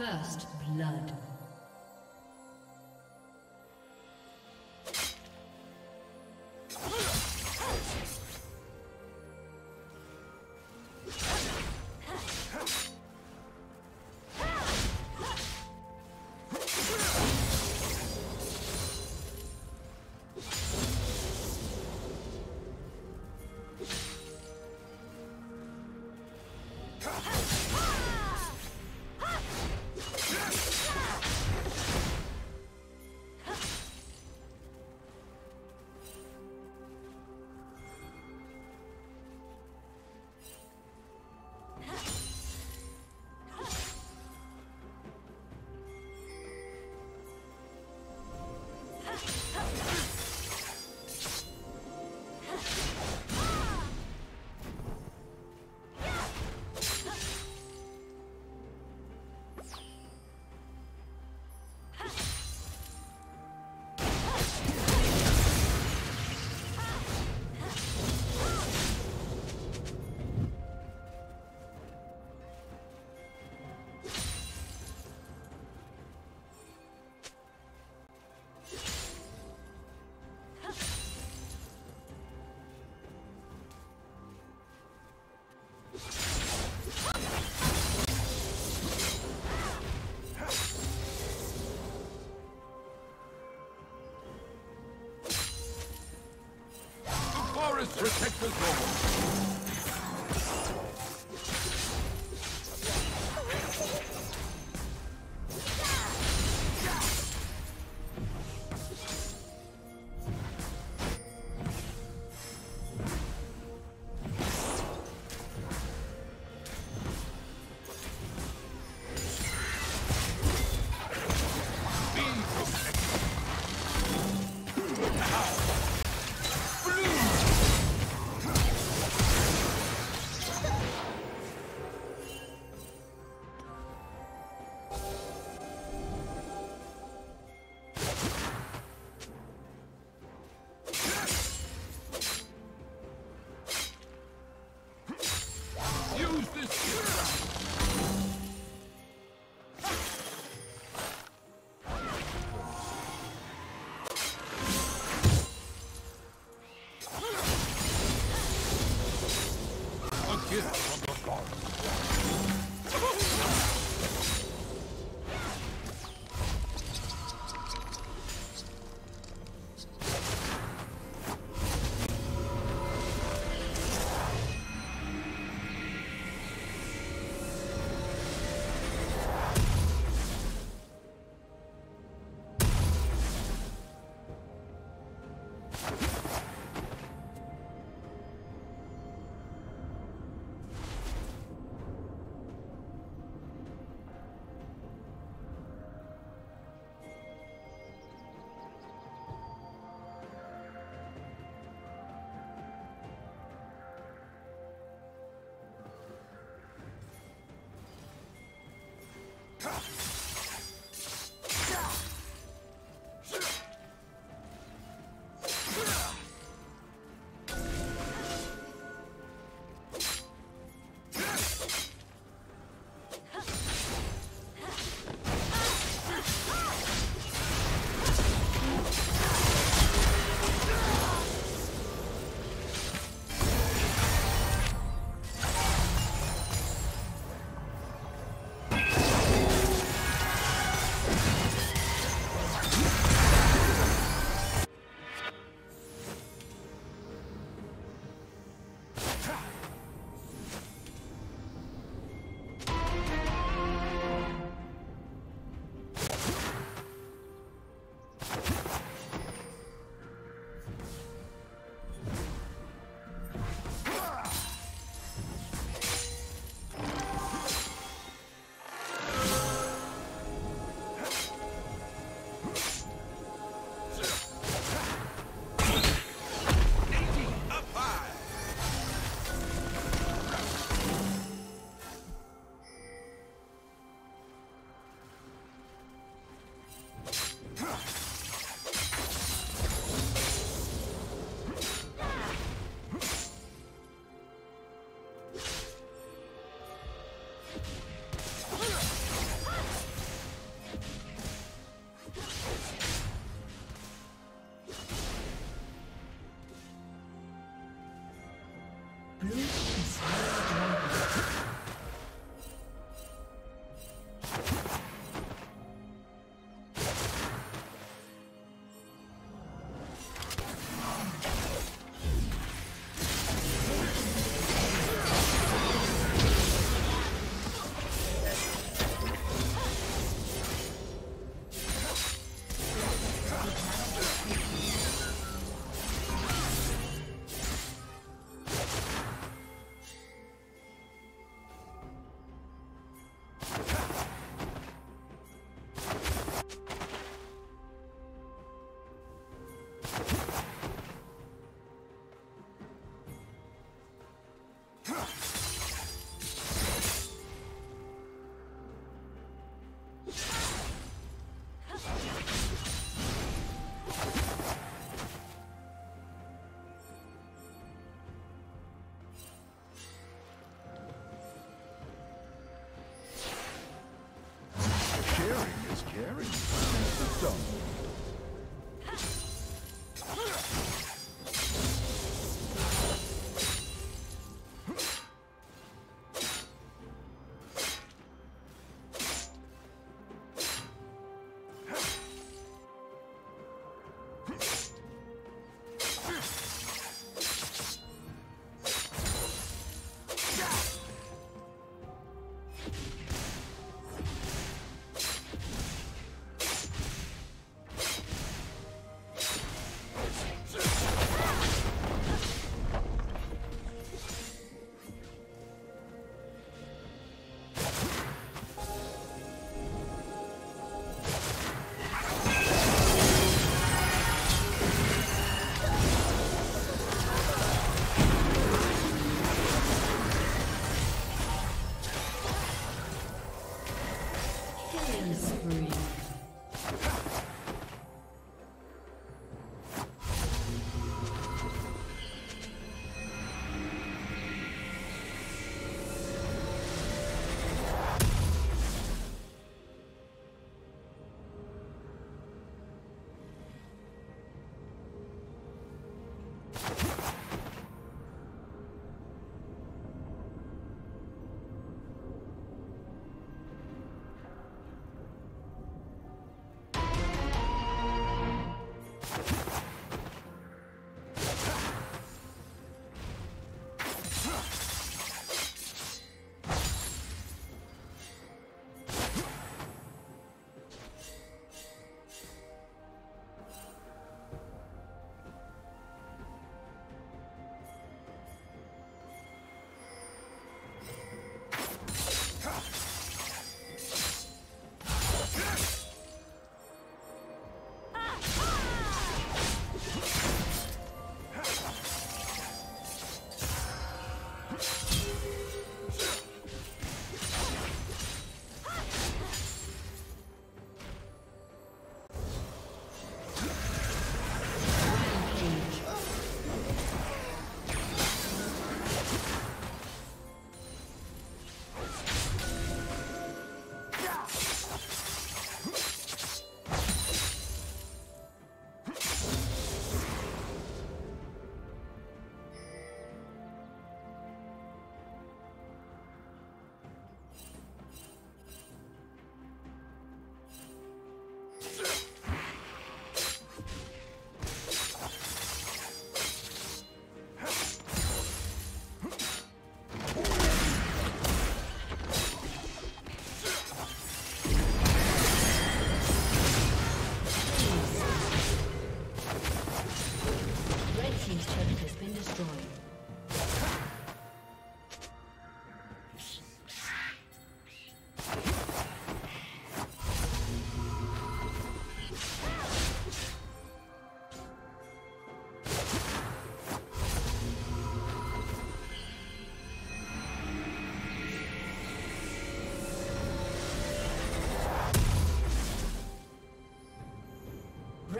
First blood. Protect the goal.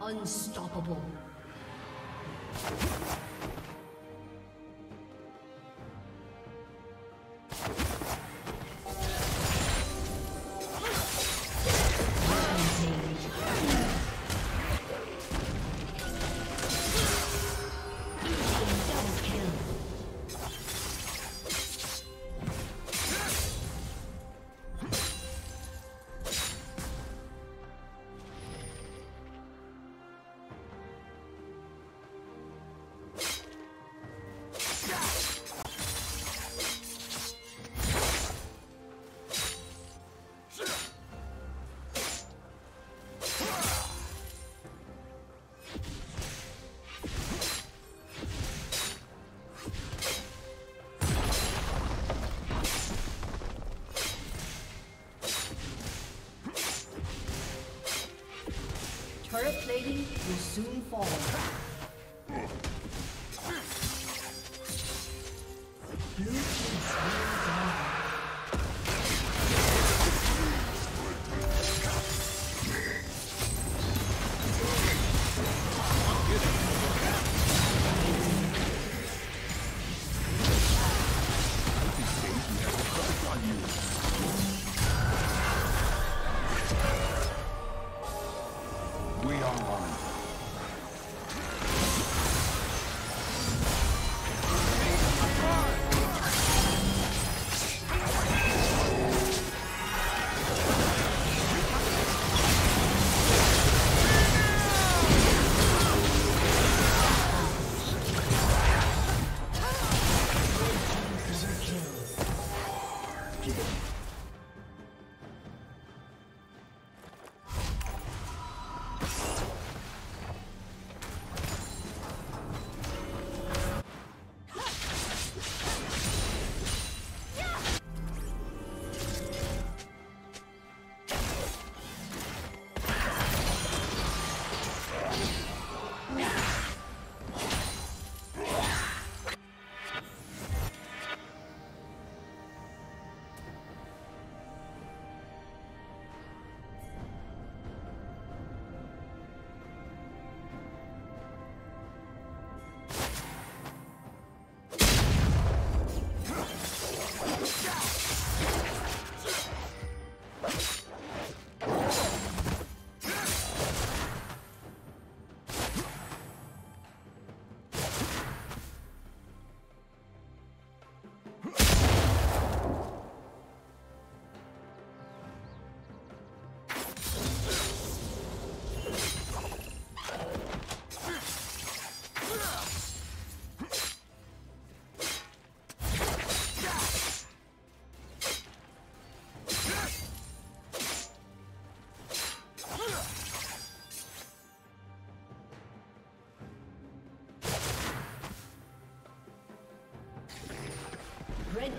Unstoppable. Turret plating will soon fall. Red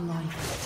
of life.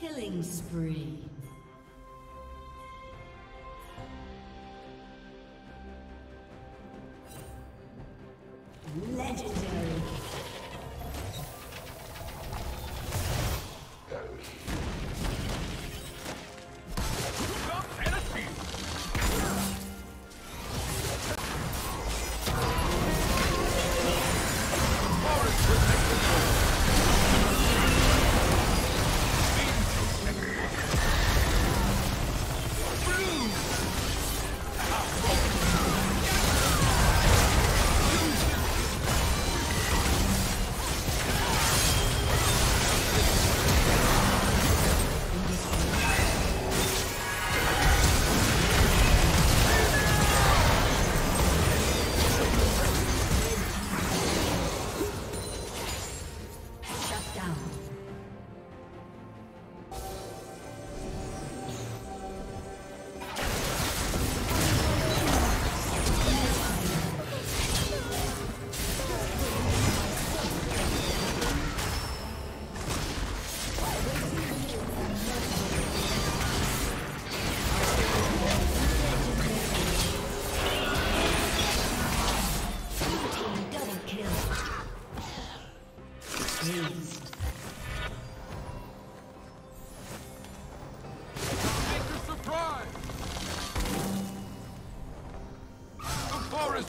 Killing spree. Legendary.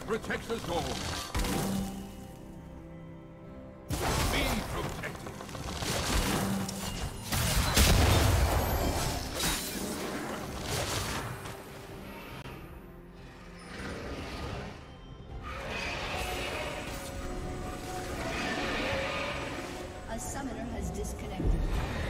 Protects us all. A summoner has disconnected.